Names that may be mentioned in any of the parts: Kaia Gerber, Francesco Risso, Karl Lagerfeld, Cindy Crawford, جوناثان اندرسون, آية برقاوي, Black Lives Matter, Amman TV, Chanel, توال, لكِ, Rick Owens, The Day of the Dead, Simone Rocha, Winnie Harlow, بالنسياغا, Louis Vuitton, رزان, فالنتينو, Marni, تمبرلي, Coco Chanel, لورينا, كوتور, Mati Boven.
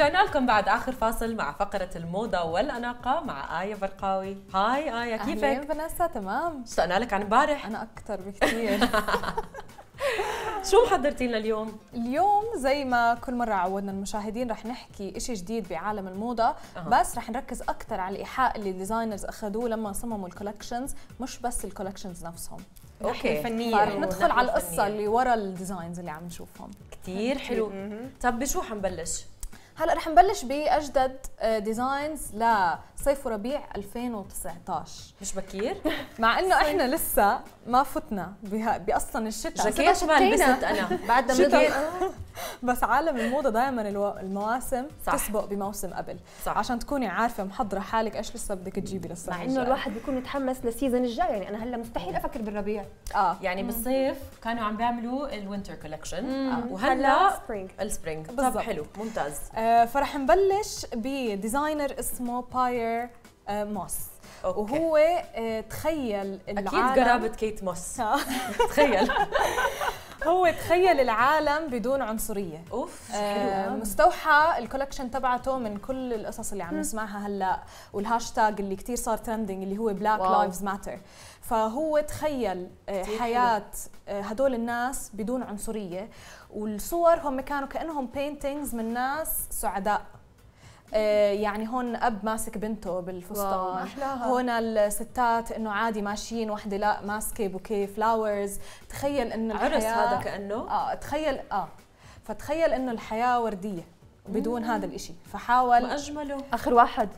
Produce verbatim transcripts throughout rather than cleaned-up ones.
رجعنا لكم بعد آخر فاصل مع فقرة الموضة والأناقة مع آية برقاوي. هاي آية، كيفك؟ أهلا بنسة. تمام، اشتقنا لك عن امبارح. أنا أكثر بكثير. شو محضرتي لنا اليوم؟ اليوم زي ما كل مرة عودنا المشاهدين رح نحكي إشي جديد بعالم الموضة، أه. بس رح نركز أكثر على الإيحاء اللي الديزاينرز أخذوه لما صمموا الكولكشنز، مش بس الكولكشنز نفسهم. اوكي، فنيه. رح ندخل على القصة اللي ورا الديزاينز اللي عم نشوفهم. كثير حلو. طب بشو حنبلش؟ هلا رح نبلش باجدد ديزاينز لصيف وربيع ألفين وتسعطعش. مش بكير؟ مع انه احنا لسه ما فتنا باصلا الشتاء. جاكيت ما لبست انا بعد ما بس عالم الموضه دائما المواسم تسبق بموسم قبل، صح. عشان تكوني عارفه محضره حالك ايش لسه بدك تجيبي للصيف. مع انه الواحد بيكون متحمس للسيزون الجاي، يعني انا هلا مستحيل افكر بالربيع. اه يعني مم. بالصيف كانوا عم بيعملوا الوينتر كولكشن، آه. وهلا السبرينج. السبرينج بالضبط. حلو، ممتاز. آه فرح نبلش بديزاينر اسمه باير آه موس. أوكي. وهو آه تخيل العالم، اكيد قرابه كيت موس. تخيل هو تخيل العالم بدون عنصريه. اوف آه مستوحى الكولكشن تبعته من كل القصص اللي عم نسمعها هلا، والهاشتاج اللي كثير صار ترندنج اللي هو بلاك لايفز ماتر. فهو تخيل آه حياه آه هدول الناس بدون عنصريه، والصور هم كانوا كانهم بينتينجز من ناس سعداء. آه يعني هون اب ماسك بنته بالفستان، هون الستات انه عادي ماشيين، وحده لا ماسكه بوكيه فلاورز. تخيل انه العرس هذا كانه اه تخيل اه فتخيل انه الحياه ورديه بدون مم. هذا الاشي. فحاول واجمله اخر واحد،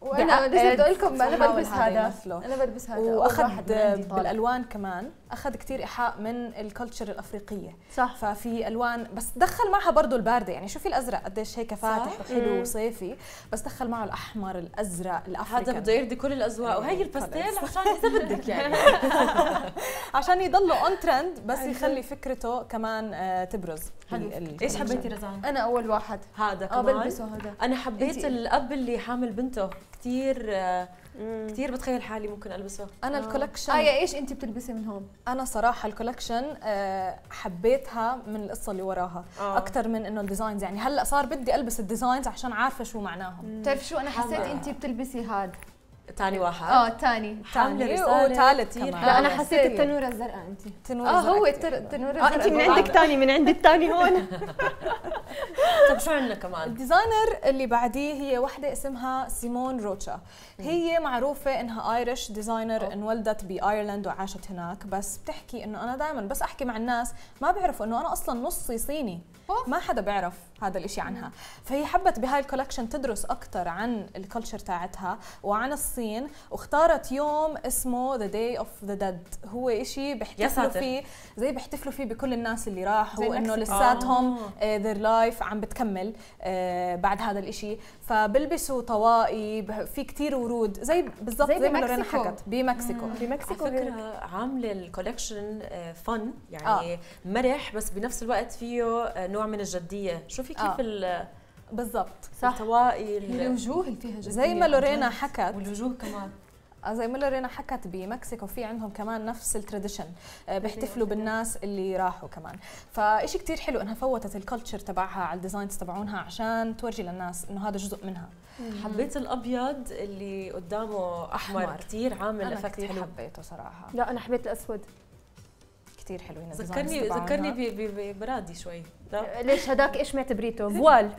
وانا بدي اقول لكم انا بلبس هذا مثله. انا بلبس هذا، واخذ بالالوان كمان، اخذ كثير ايحاء من الكلتشر الافريقيه، صح. ففي الوان بس دخل معها برضه البارده، يعني شوفي الازرق قديش هيك فاتح وحلو وصيفي، بس دخل معه الاحمر الازرق الافريقي. هذا بده يرضي كل الاذواق، وهي الباستيل عشان اذا بدك يعني عشان يضلوا اون ترند، بس يخلي فكرته كمان تبرز. ايش حبيتي رزان؟ انا اول واحد هذا كمان اه بلبسه هذا. انا حبيت الاب اللي حامل بنته كثير كثير، بتخيل حالي ممكن البسه. انا الكولكشن آية، ايش انت بتلبسي من هون؟ انا صراحه الكولكشن حبيتها من القصه اللي وراها اكثر من انه الديزاينز. يعني هلا صار بدي البس الديزاينز عشان عارفه شو معناهم. بتعرف شو انا حسيت؟ انت بتلبسي هذا ثاني واحد. اه ثاني ثاني وثالث كمان. لا انا حسيت التنوره الزرقاء. انت تنوره اه هو التنوره الزرقاء. اه انت من عندك ثاني، من عندي الثاني هون. طب شو عندنا كمان؟ الديزاينر اللي بعديه هي وحده اسمها سيمون روتشا. هي معروفه انها ايرش ديزاينر، انولدت بايرلند وعاشت هناك. بس بتحكي انه انا دائما بس احكي مع الناس ما بيعرفوا انه انا اصلا نصي صيني، ما حدا بيعرف هذا الشيء عنها. فهي حبت بهاي الكولكشن تدرس اكثر عن الكلتشر تاعتها وعن الصين، واختارت يوم اسمه The Day of the Dead. هو إشي بيحتفلوا فيه، زي بيحتفلوا فيه بكل الناس اللي راحوا، انه لساتهم آه. their life عم بتكمل آه بعد هذا الإشي. فبلبسوا طواقي، في كتير ورود، زي بالضبط زي, زي ما لورينا حكت بمكسيكو. مم. بمكسيكو على فكرة عاملة الكولكشن آه فن، يعني آه. مرح بس بنفس الوقت فيه آه نوع من الجدية. شوفي كيف آه. بالضبط، صح. الطواقي، الوجوه اللي فيها جدية زي ما لورينا حكت، والوجوه كمان زي ما لورينا حكت بمكسيكو في عندهم كمان نفس التراديشن، بيحتفلوا بالناس اللي راحوا كمان. فشيء كثير حلو انها فوتت الكلتشر تبعها على الديزاينز تبعونها عشان تورجي للناس انه هذا جزء منها. حبيت الابيض اللي قدامه احمر، أحمر. كثير عامل افكت حلو، حبيته صراحه. لا انا حبيت الاسود، كثير حلوين. ذكرني ذكرني ببرادي شوي. ليش هداك ايش معتبريته؟ بوال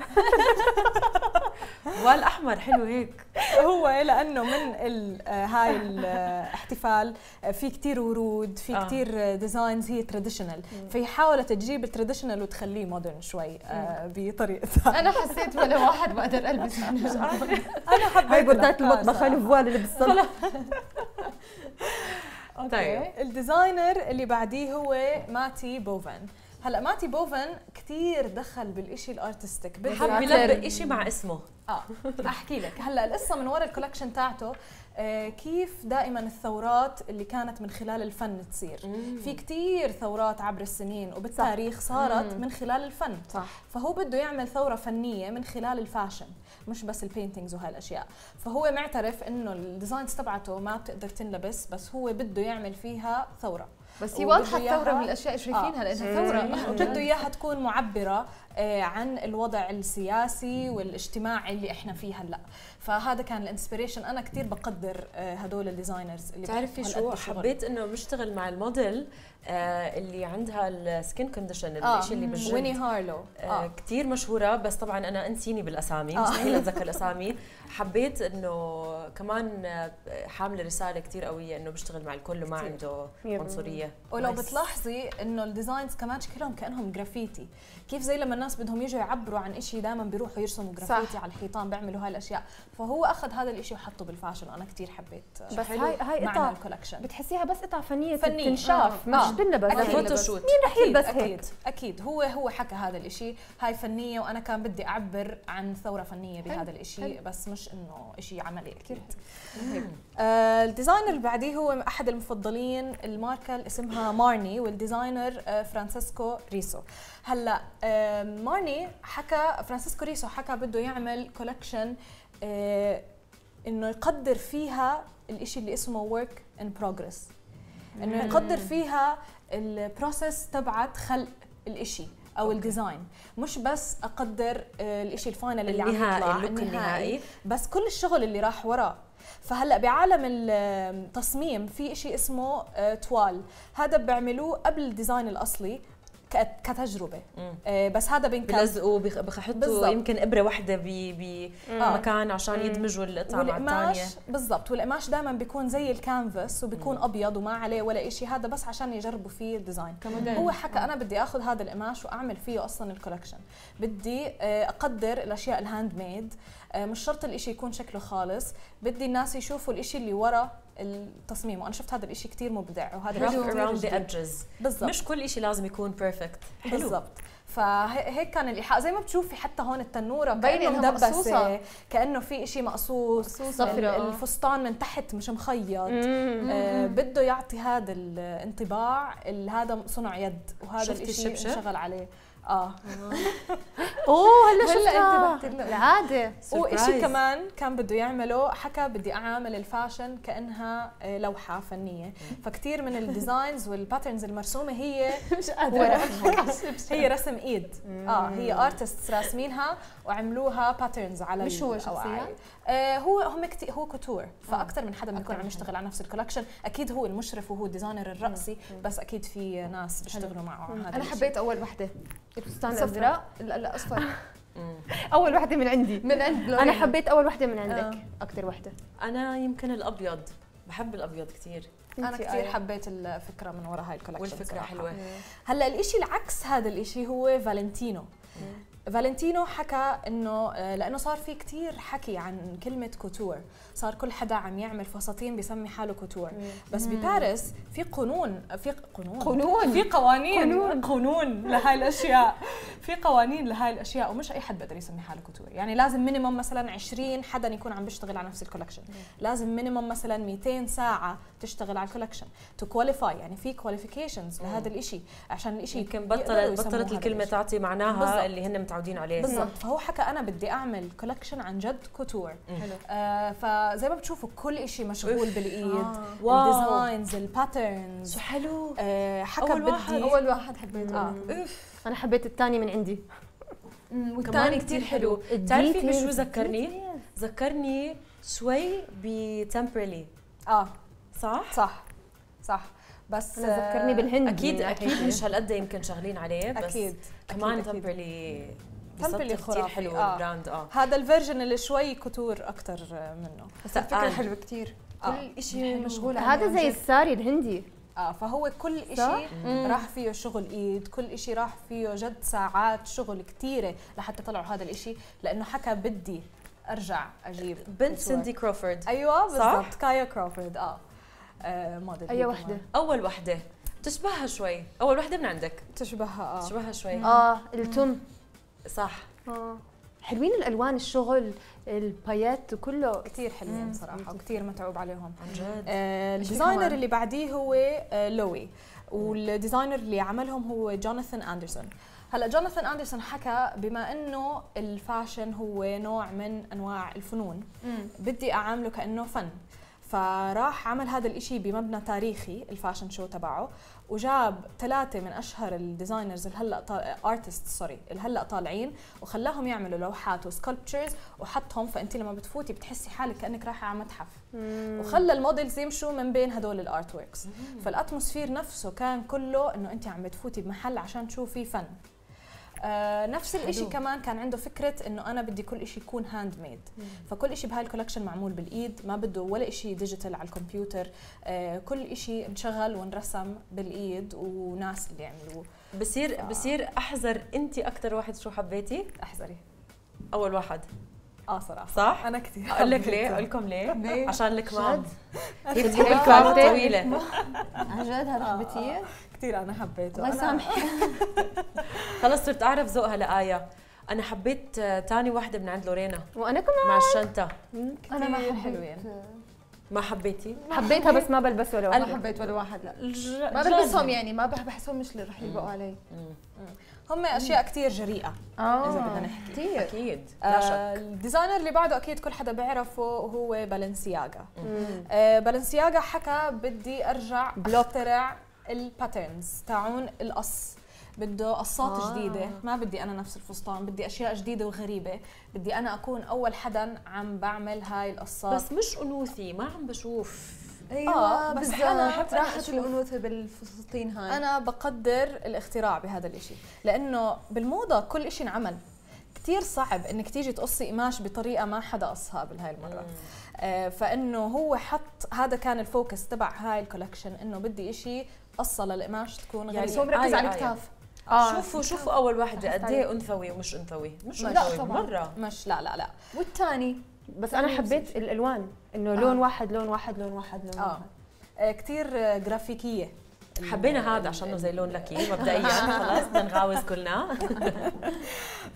بوال احمر حلو هيك. هو لانه من ال هاي الاحتفال في كثير ورود، في كثير ديزاينز هي تراديشنال، فهي حاولت تجيب التراديشنال وتخليه مودرن شوي بطريقتها. انا حسيت ولا واحد بقدر البس. انا حبيت هاي بردات المطبخ، انا بوال اللي بالصدر. طيب الديزاينر اللي بعديه هو ماتي بوفن. هلا ماتي بوفن كثير دخل بالشيء الارتستيك، بحب يلبق شيء مع اسمه. اه احكي لك هلا القصه من وراء الكولكشن تاعته. آه كيف دائما الثورات اللي كانت من خلال الفن تصير. مم. في كثير ثورات عبر السنين وبالتاريخ صارت مم. من خلال الفن. صح. فهو بده يعمل ثوره فنيه من خلال الفاشن، مش بس البينتينجز وهالاشياء. فهو معترف انه الديزاينز تبعته ما بتقدر تنلبس، بس هو بده يعمل فيها ثوره. بس هي واضحه الثوره من الاشياء شايفينها آه. لانها ثوره، وبده اياها تكون معبره آه عن الوضع السياسي والاجتماعي اللي احنا فيه هلا. فهذا كان الانسبيريشن. انا كثير بقدر آه هدول الديزاينرز اللي بتعرفي شو حبيت انه بشتغل مع الموديل آه اللي عندها السكين كونديشن آه. الشيء اللي بالجلد. ويني هارلو آه. آه. كثير مشهوره، بس طبعا انا انسيني بالاسامي آه. مستحيل اتذكر اسامي. حبيت انه كمان حامله رساله كثير قويه انه بشتغل مع الكل وما عنده عنصريه. ولو بتلاحظي انه الديزاينز كمان شكلهم كانهم جرافيتي، كيف زي لما الناس بدهم يجوا يعبروا عن شيء دائما بيروحوا يرسموا جرافيتي على الحيطان، بيعملوا هاي الاشياء. فهو اخذ هذا الشيء وحطه بالفاشن، وانا كثير حبيت. بس هاي هاي قطع بتحسيها بس قطع فنيه تنشاف آه. مش بنلبس فوتوشوت. مين رح يلبس هيك؟ اكيد اكيد هو هو حكى هذا الشيء، هاي فنيه وانا كان بدي اعبر عن ثوره فنيه بهذا الشيء، بس مش انه شيء عملي اكيد. آه الديزاينر اللي بعديه هو احد المفضلين، الماركه اللي اسمها مارني، والديزاينر آه فرانسيسكو ريسو. هلا آه مارني حكى، فرانسيسكو ريسو حكى بده يعمل كولكشن آه انه يقدر فيها الشيء اللي اسمه ورك ان بروجرس، انه يقدر فيها البروسيس تبعت خلق الشيء او الديزاين، مش بس اقدر الشيء الفاينل اللي عم يطلع النهائي، بس كل الشغل اللي راح وراه. فهلا بعالم التصميم في شيء اسمه توال، هذا بيعملوه قبل الديزاين الاصلي كتجربه. آه بس هذا بنكب بلزقوا بحطوا يمكن ابره واحده بمكان آه. عشان يدمجوا القطعه مع الثانيه بالضبط. والقماش دائما بيكون زي الكانفاس وبيكون مم. ابيض وما عليه ولا شيء، هذا بس عشان يجربوا فيه الديزاين. هو حكى مم. انا بدي اخذ هذا القماش واعمل فيه اصلا الكولكشن، بدي اقدر الاشياء الهاند ميد، مش شرط الاشي يكون شكله خالص، بدي الناس يشوفوا الاشي اللي ورا التصميم. وانا شفت هذا الاشي كثير مبدع، وهذا الاشي بالضبط مش كل اشي لازم يكون بيرفكت. بالضبط. فهيك كان الايحاء، زي ما بتشوفي حتى هون التنوره كانه مدبسه، كانه في شيء مقصوص، الفستان من تحت مش مخيط. آه بده يعطي هذا الانطباع، هذا صنع يد وهذا الشيء شغال عليه. اه اوه هلا شفتها العاده. وشيء كمان كان بده يعمله، حكى بدي اعامل الفاشن كانها لوحه فنيه. فكثير من الديزاينز والباترنز المرسومه هي مش قادره هي رسم ايد اه هي ارتستس راسمينها وعملوها باترنز على مش هو شخصيا آه هو هم كتير هو كوتور، فاكثر من حدا بيكون عم يشتغل على نفس الكولكشن. اكيد هو المشرف وهو الديزاينر الرئيسي، بس اكيد في ناس بيشتغلوا معه. هذا انا حبيت اول وحده الفستان الازرق، لا لا اصفر. اول وحده من عندي من عند لورينا. انا حبيت اول وحده من عندك آه. اكثر وحده. انا يمكن الابيض، بحب الابيض كثير. انا كثير آية. حبيت الفكره من وراء هاي الكولكشن والفكره حلوه. هلا الاشي العكس هذا الاشي هو فالنتينو. مم. فالنتينو حكى انه لانه صار في كثير حكي عن كلمه كوتور، صار كل حدا عم يعمل فساتين بيسمي حاله كوتور. مم. بس بباريس في قانون في قانون قانون في قوانين قانون, قانون لهي الاشياء في قوانين لهي الاشياء، ومش اي حد بقدر يسمي حاله كوتور. يعني لازم مينيموم مثلا عشرين حدا يكون عم بيشتغل على نفس الكولكشن، لازم مينيموم مثلا مئتين ساعه تشتغل على الكولكشن تو كواليفاي. يعني في كواليفيكيشنز لهذا الشيء عشان الشيء يمكن بطلت بطلت الكلمه تعطي معناها بالزبط. اللي هن متعودين عليه بالضبط. فهو حكى انا بدي اعمل كولكشن عن جد كوتور. آه فزي ما بتشوفوا كل شيء مشغول بالايد آه. الديزاينز الباترنز شو حلو. آه حكى أول بدي واحد. اول واحد حبيته آه. انا حبيت الثاني من عندي والثاني كثير حلو. بتعرفي بشو ذكرني؟ ذكرني شوي بتمبرلي اه صح صح صح بس ذكرني بالهندي. اكيد اكيد مش هالقد يمكن شغالين عليه، بس أكيد. كمان تمبرلي تمبرلي كثير حلو آه. البراند اه هذا الفيرجن اللي شوي كوتور اكثر منه، بس الفكره آه. حلوه كثير. كل شيء مشغول هذا زي الساري الهندي اه فهو كل شيء راح فيه شغل ايد، كل شيء راح فيه جد ساعات شغل كثيره لحتى طلعوا هذا الشيء، لانه حكى بدي ارجع اجيب بنت سيندي كروفورد. ايوه بالضبط كايا كروفورد اه آه موديل. اي وحده؟ اول وحده تشبهها شوي، اول وحده من عندك تشبهها اه تشبهها شوي اه التم صح اه حلوين الالوان، الشغل، البايات كله كثير حلوين صراحه وكثير متعوب عليهم عن جد. آه الديزاينر اللي بعديه هو آه لوي، والديزاينر اللي عملهم هو جوناثان اندرسون. هلا جوناثان اندرسون حكى بما انه الفاشن هو نوع من انواع الفنون مم. بدي اعامله كانه فن، فراح عمل هذا الاشي بمبنى تاريخي الفاشن شو تبعه، وجاب ثلاثه من اشهر الديزاينرز اللي هلا ارتست سوري اللي هلا طالعين، وخلاهم يعملوا لوحات وسكولبتشرز وحطهم، فانت لما بتفوتي بتحسي حالك كانك رايحه على متحف، وخلى المودلز يمشوا من بين هدول الارت ووركس. فالاتموسفير نفسه كان كله انه انت عم بتفوتي بمحل عشان تشوفي فن. آه نفس الشيء كمان كان عنده فكره انه انا بدي كل شيء يكون هاند ميد، فكل شيء بهاي الكولكشن معمول بالايد، ما بده ولا شيء ديجيتال على الكمبيوتر. آه كل شيء انشغل ونرسم بالايد وناس اللي عملوه. بصير ف... بصير احذر. انت اكثر واحد شو حبيتي؟ احذري اول واحد. اه صراحه صح انا كثير. اقول لك ليه؟ اقول لكم ليه؟ عشان الكمام. هي بتحب الكمام الطويله عن جد. هذا حبيتيه كثير. انا حبيته. الله يسامحك. خلص صرت اعرف ذوقها لآية. انا حبيت ثاني وحده من عند لورينا، وانا كمان مع الشنطه. انا ما حلوين. ما حبيتي؟ حبيتها بس ما بلبسها ولا واحد. ما حبيت ولا واحد، لا ما بلبسهم، يعني ما بحسهم مش اللي رح يبقوا علي. هم اشياء كثير جريئه اذا بدنا نحكي كتير. اكيد لا شك. آه الديزاينر اللي بعده اكيد كل حدا بيعرفه هو بالنسياغا. آه بالنسياغا حكى بدي ارجع اخترع الباترنز تاعون القص، بده قصات آه. جديده، ما بدي انا نفس الفستان، بدي اشياء جديده وغريبه، بدي انا اكون اول حدا عم بعمل هاي القصات. بس مش انوثي، ما عم بشوف. ايوه آه بس انا راحت الانوثه بالفساتين هاي. انا بقدر الاختراع بهذا الشيء، لانه بالموضه كل شيء انعمل، كثير صعب انك تيجي تقصي قماش بطريقه ما حدا قصها بالهاي المره. آه فانه هو حط هذا كان الفوكس تبع هاي الكولكشن، انه بدي شيء قصه للقماش تكون غريبه، يعني هو مركز على الكتاف. آه شوفوا شوفوا اول واحده قد ايه انثوي ومش انثوي. مش انثوي مره، مش لا لا لا. والثاني بس انا حبيت الالوان، انه آه. لون واحد لون واحد لون واحد لون آه. واحد كثير جرافيكيه. حبينا هذا عشانه زي لون لكي مبدئيا. خلاص بدنا نغاوز كلنا.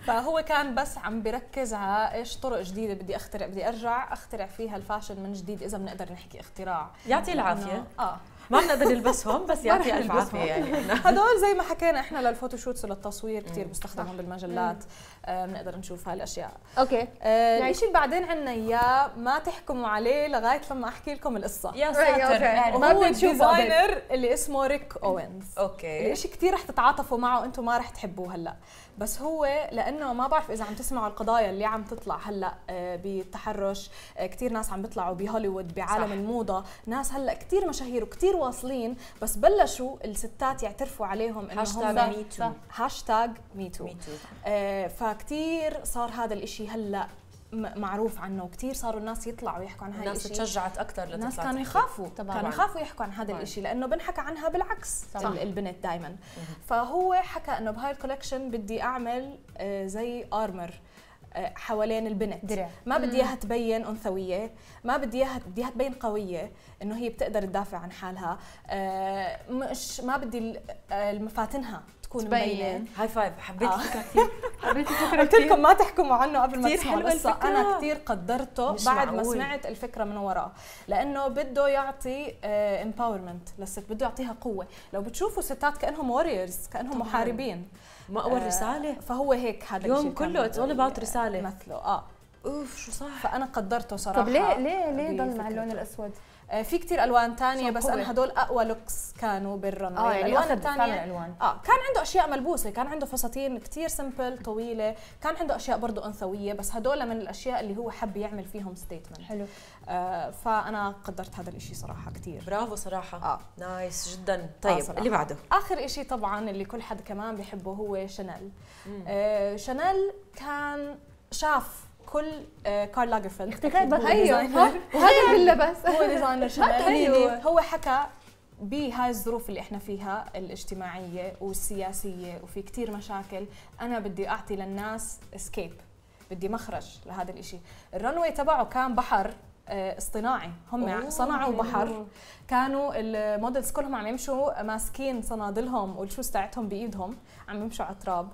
فهو كان بس عم بركز على ايش طرق جديده بدي اخترع، بدي ارجع اخترع فيها الفاشن من جديد، اذا بنقدر نحكي اختراع. يعطي العافيه. اه ما بنقدر نلبسهم بس يعطي الف عافيه. يعني هدول زي ما حكينا احنا للفوتوشوتس وللتصوير كثير بنستخدمهم بالمجلات، بنقدر آه نشوف هالاشياء. اوكي آه الشيء اللي بعدين عندنا اياه ما تحكموا عليه لغايه لما احكي لكم القصه. يا ساتر. وهو الديزاينر اللي اسمه ريك اوينز. اوكي الشيء كثير رح تتعاطفوا معه انتم، ما رح تحبوه هلا، بس هو لانه ما بعرف اذا عم تسمعوا القضايا اللي عم تطلع هلا آه بالتحرش. آه كثير ناس عم بيطلعوا بهوليوود، بعالم الموضه، ناس هلا كثير مشاهير وكثير واصلين، بس بلشوا الستات يعترفوا عليهم انه هاشتاج مي تو. هاشتاج مي تو. آه فكتير صار هذا الاشي هلا معروف عنه، وكثير صاروا الناس يطلعوا يحكوا عن هذا الشيء. الناس تشجعت اكثر لتطلع. الناس كانوا يخافوا، كانوا يخافوا يحكوا عن هذا الشيء لانه بنحكى عنها بالعكس. صح. البنت دائما. فهو حكى انه بهاي الكولكشن بدي اعمل آه زي ارمر حوالين البنت درع. ما بدي اياها تبين انثويه، ما بدي اياها بدي اياها تبين قويه، انه هي بتقدر تدافع عن حالها. آه مش ما بدي المفاتنها تكون مبينه. هاي فايف. حبيت آه. الفكره كثير. حبيت الفكره. قلت لكم ما تحكموا عنه قبل ما تسمعوا القصه. انا كثير قدرته بعد معقول. ما سمعت الفكره من وراه، لانه بده يعطي امباورمنت آه للست، بده يعطيها قوه. لو بتشوفوا ستات كانهم ووريرز، كانهم محاربين. ما أول آه رسالة. فهو هيك هذا اليوم كله اتس اول اباوت رسالة مثله. اه اوف شو صح. فأنا قدرته صراحة. طب ليه ليه ليه ضل مع اللون الأسود؟ آه في كثير ألوان ثانية بس أنا هدول أقوى لوكس كانوا بالرن. آه يعني الألوان الثانية اه كان عنده أشياء ملبوسة، كان عنده فساتين كثير سمبل طويلة، كان عنده أشياء برضه أنثوية، بس هدول من الأشياء اللي هو حب يعمل فيهم ستيتمنت. حلو. آه فأنا قدرت هذا الشيء صراحة كثير. برافو صراحة. اه نايس جدا. طيب آه اللي بعده آخر شيء طبعا اللي كل حد كمان بحبه هو شانيل. آه شانيل كان شاف كل كارل لاجرفيلد. اختكاي بطل. ايوه وهذا باللبس هو ديزاينر شانيل. هو حكى بهاي الظروف اللي احنا فيها الاجتماعيه والسياسيه وفي كثير مشاكل، انا بدي اعطي للناس اسكيب، بدي مخرج لهذا الشيء. الرنوي تبعه كان بحر اصطناعي. هم صنعوا بحر، كانوا المودلز كلهم عم يمشوا ماسكين صنادلهم والشوز تاعتهم بايدهم، عم يمشوا على التراب.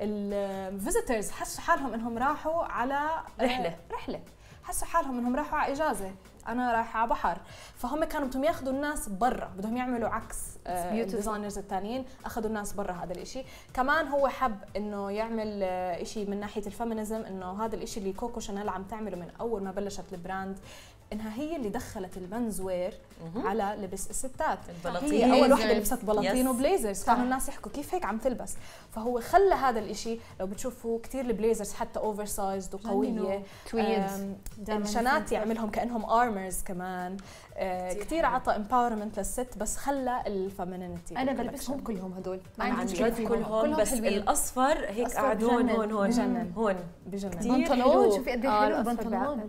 الفيزيتورز حسوا حالهم انهم راحوا على رحله رحله حسوا حالهم انهم راحوا على اجازه، انا رايحه على بحر. فهم كانوا بدهم ياخذوا الناس برا، بدهم يعملوا عكس الديزاينرز الثانيين، اخذوا الناس برا. هذا الشيء كمان هو حب انه يعمل شيء من ناحيه الفيمينيزم، انه هذا الشيء اللي كوكو شانيل عم تعمله من اول ما بلشت البراند، انها هي اللي دخلت المنزوير على لبس الستات. هي اول وحده لبست بلاطين وبليزرز، كانوا الناس يحكوا كيف هيك عم تلبس. فهو خلى هذا الشيء، لو بتشوفوا كثير البليزرز حتى اوفر سايزد وقويه، الشنات يعملهم كانهم ارمرز كمان. آه كثير عطى امباورمنت للست، بس خلى الفيمينيتي. انا بلبسهم كلهم هدول، ما عندي مشكله كلهم، بس حلوين. الاصفر هيك قاعد هون هون هون بجنن، هون بجنن. بنطلون، شوفي قد ايه حلو البنطلون.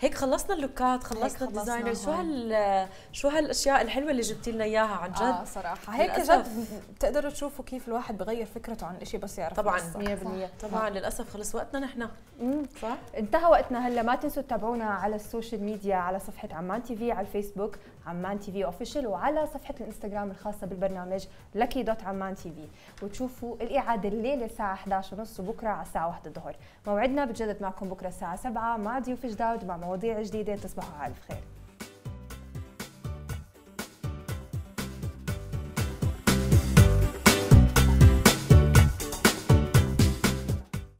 هيك خلصنا اللوكات، خلصنا الديزاينر. شو هال شو هالاشياء الحلوه اللي جبتي لنا اياها عن جد. اه صراحه هيك جد بتقدروا تشوفوا كيف الواحد بغير فكرته عن شيء بس يعرف. طبعا مية بالمية طبعا. للاسف خلص وقتنا نحن، صح انتهى وقتنا. هلا ما تنسوا تتابعونا على السوشيال ميديا، على صفحه عمان تي في على الفيسبوك عمان تي في اوفيشال، وعلى صفحه الانستغرام الخاصه بالبرنامج لكي دوت عمان تي في. وتشوفوا الاعاده الليله الساعه احدعش وثلاثين وبكره على الساعه واحدة الظهر. موعدنا بتجدد معكم بكره الساعه سبعة مع ضيوف جداد، مع مواضيع جديده. تصبحوا على الف خير.